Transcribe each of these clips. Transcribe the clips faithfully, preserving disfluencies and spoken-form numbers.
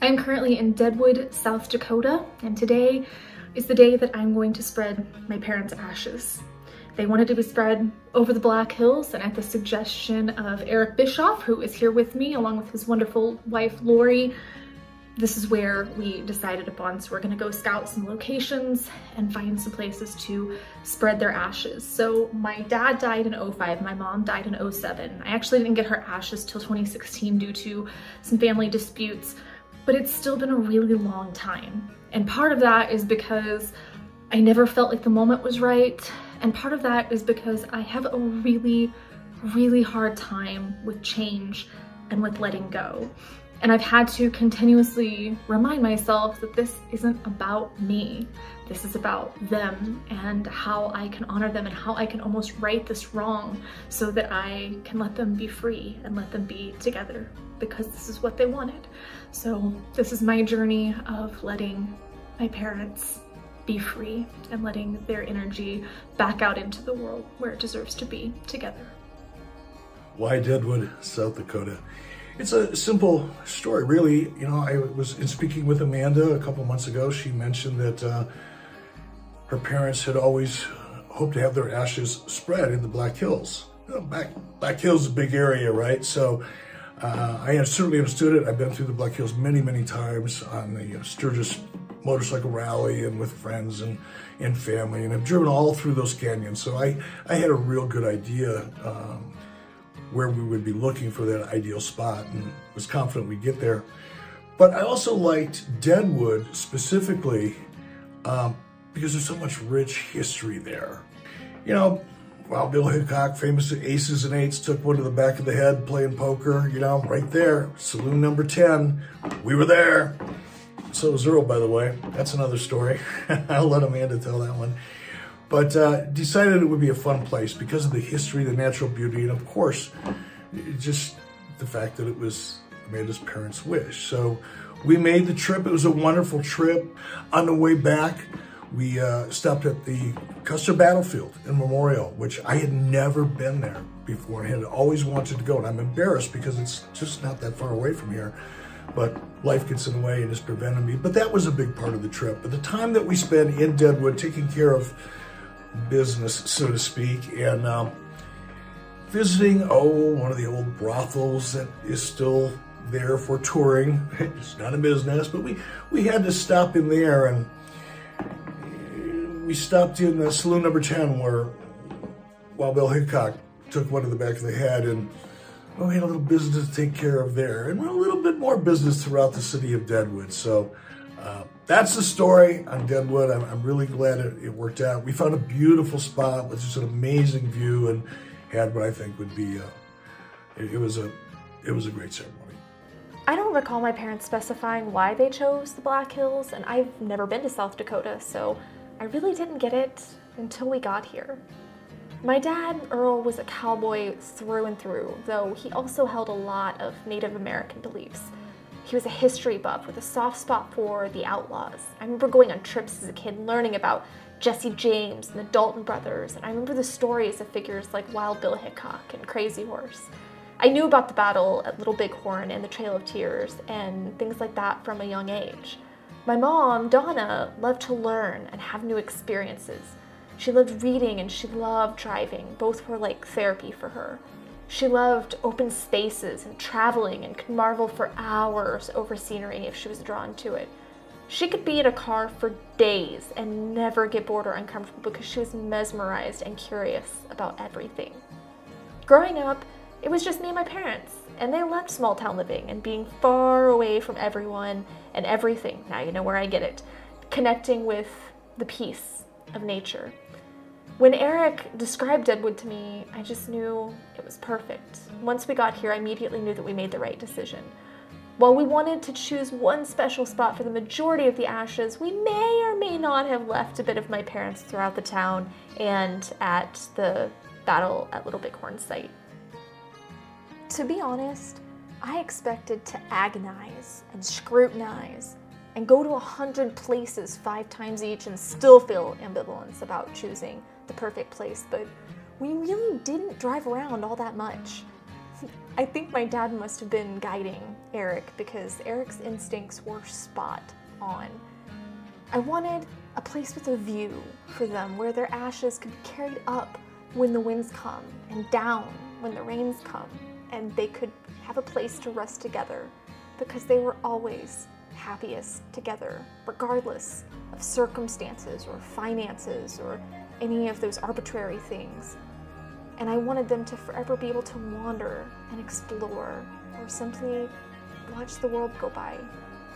I am currently in Deadwood, South Dakota, and today is the day that I'm going to spread my parents' ashes. They wanted to be spread over the Black Hills, and at the suggestion of Eric Bischoff, who is here with me, along with his wonderful wife, Lori, this is where we decided upon. So we're gonna go scout some locations and find some places to spread their ashes. So my dad died in oh five, my mom died in oh seven. I actually didn't get her ashes till twenty sixteen due to some family disputes, but it's still been a really long time. And part of that is because I never felt like the moment was right. And part of that is because I have a really, really hard time with change and with letting go. And I've had to continuously remind myself that this isn't about me. This is about them and how I can honor them and how I can almost right this wrong so that I can let them be free and let them be together, because this is what they wanted. So this is my journey of letting my parents be free and letting their energy back out into the world where it deserves to be, together. Why Deadwood, South Dakota? It's a simple story, really. You know, I was in speaking with Amanda a couple months ago. She mentioned that uh, her parents had always hoped to have their ashes spread in the Black Hills. You know, Black, Black Hills is a big area, right? So uh, I certainly understood it. I've been through the Black Hills many, many times on the you know, Sturgis motorcycle rally and with friends and, and family, and I've driven all through those canyons. So I, I had a real good idea um, where we would be looking for that ideal spot, and was confident we'd get there. But I also liked Deadwood specifically um, because there's so much rich history there. You know, Wild Bill Hickok, famous Aces and Eights, took one to the back of the head playing poker, you know, right there. Saloon number ten, we were there. So was Earl, by the way. That's another story. I'll let Amanda tell that one. But uh, decided it would be a fun place because of the history, the natural beauty, and of course, just the fact that it was Amanda's parents' wish. So we made the trip. It was a wonderful trip. On the way back, we uh, stopped at the Custer Battlefield in Memorial, which I had never been there before and had always wanted to go. And I'm embarrassed because it's just not that far away from here. But life gets in the way and it's prevented me. But that was a big part of the trip. But the time that we spent in Deadwood taking care of business, so to speak, and um, visiting, oh, one of the old brothels that is still there for touring. It's not a business, but we, we had to stop in there, and we stopped in uh, Saloon number ten where Wild Bill Hickok took one to the back of the head, and well, we had a little business to take care of there, and a little bit more business throughout the city of Deadwood. So Uh, that's the story on Deadwood. I'm, I'm really glad it, it worked out. We found a beautiful spot with just an amazing view, and had what I think would be, a, it, it was a, it was a great ceremony. I don't recall my parents specifying why they chose the Black Hills, and I've never been to South Dakota, so I really didn't get it until we got here. My dad, Earl, was a cowboy through and through, though he also held a lot of Native American beliefs. He was a history buff with a soft spot for the outlaws. I remember going on trips as a kid learning about Jesse James and the Dalton brothers, and I remember the stories of figures like Wild Bill Hickok and Crazy Horse. I knew about the battle at Little Bighorn and the Trail of Tears and things like that from a young age. My mom, Donna, loved to learn and have new experiences. She loved reading and she loved driving. Both were like therapy for her. She loved open spaces and traveling and could marvel for hours over scenery if she was drawn to it. She could be in a car for days and never get bored or uncomfortable because she was mesmerized and curious about everything. Growing up, it was just me and my parents, and they loved small town living and being far away from everyone and everything. Now you know where I get it. Connecting with the peace of nature. When Eric described Deadwood to me, I just knew it was perfect. Once we got here, I immediately knew that we made the right decision. While we wanted to choose one special spot for the majority of the ashes, we may or may not have left a bit of my parents throughout the town and at the battle at Little Bighorn site. To be honest, I expected to agonize and scrutinize and go to a hundred places five times each and still feel ambivalence about choosing the perfect place, but we really didn't drive around all that much. I think my dad must have been guiding Eric, because Eric's instincts were spot on. I wanted a place with a view for them where their ashes could be carried up when the winds come and down when the rains come, and they could have a place to rest together, because they were always happiest together, regardless of circumstances or finances or any of those arbitrary things. And I wanted them to forever be able to wander and explore, or simply watch the world go by,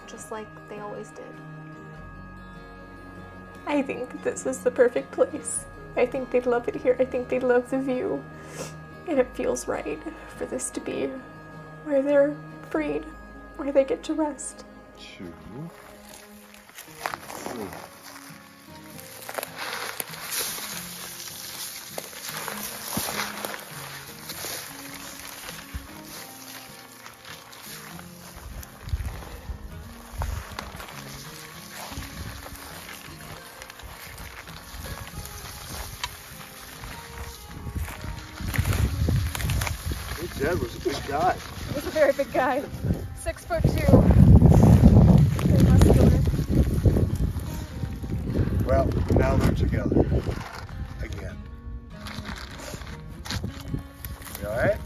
just like they always did. I think this is the perfect place. I think they'd love it here. I think they'd love the view. And it feels right for this to be where they're freed, where they get to rest. Two. Three. That was a big guy. It was a very big guy. Six foot two. Well, now they're together. Again. You alright?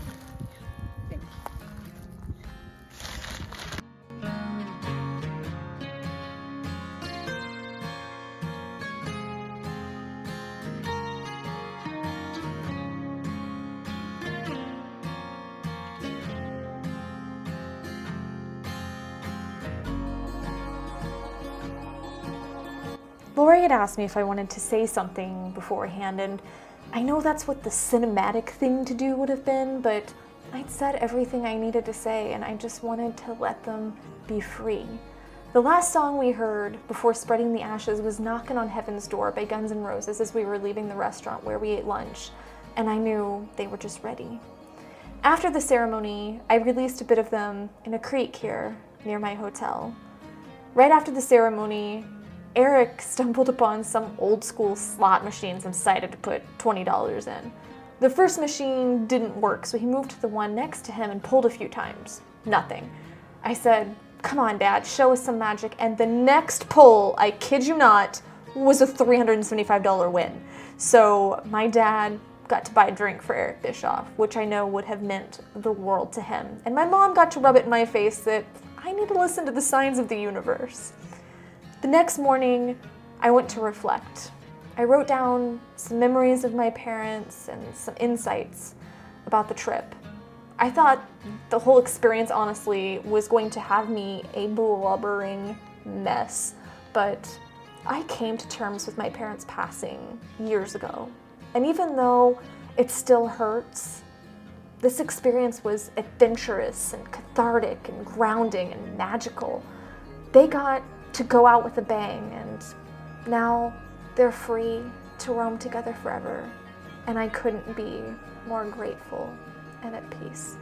Lori had asked me if I wanted to say something beforehand, and I know that's what the cinematic thing to do would have been, but I'd said everything I needed to say, and I just wanted to let them be free. The last song we heard before spreading the ashes was Knockin' on Heaven's Door by Guns N' Roses as we were leaving the restaurant where we ate lunch, and I knew they were just ready. After the ceremony, I released a bit of them in a creek here near my hotel. Right after the ceremony, Eric stumbled upon some old school slot machines and decided to put twenty dollars in. The first machine didn't work, so he moved to the one next to him and pulled a few times. Nothing. I said, "Come on, Dad, show us some magic," and the next pull, I kid you not, was a three hundred seventy-five dollar win. So my dad got to buy a drink for Eric Bischoff, which I know would have meant the world to him. And my mom got to rub it in my face that I need to listen to the signs of the universe. The next morning, I went to reflect. I wrote down some memories of my parents and some insights about the trip. I thought the whole experience, honestly, was going to have me a blubbering mess, but I came to terms with my parents' passing years ago. And even though it still hurts, this experience was adventurous and cathartic and grounding and magical. They got to go out with a bang, and now they're free to roam together forever, and I couldn't be more grateful and at peace.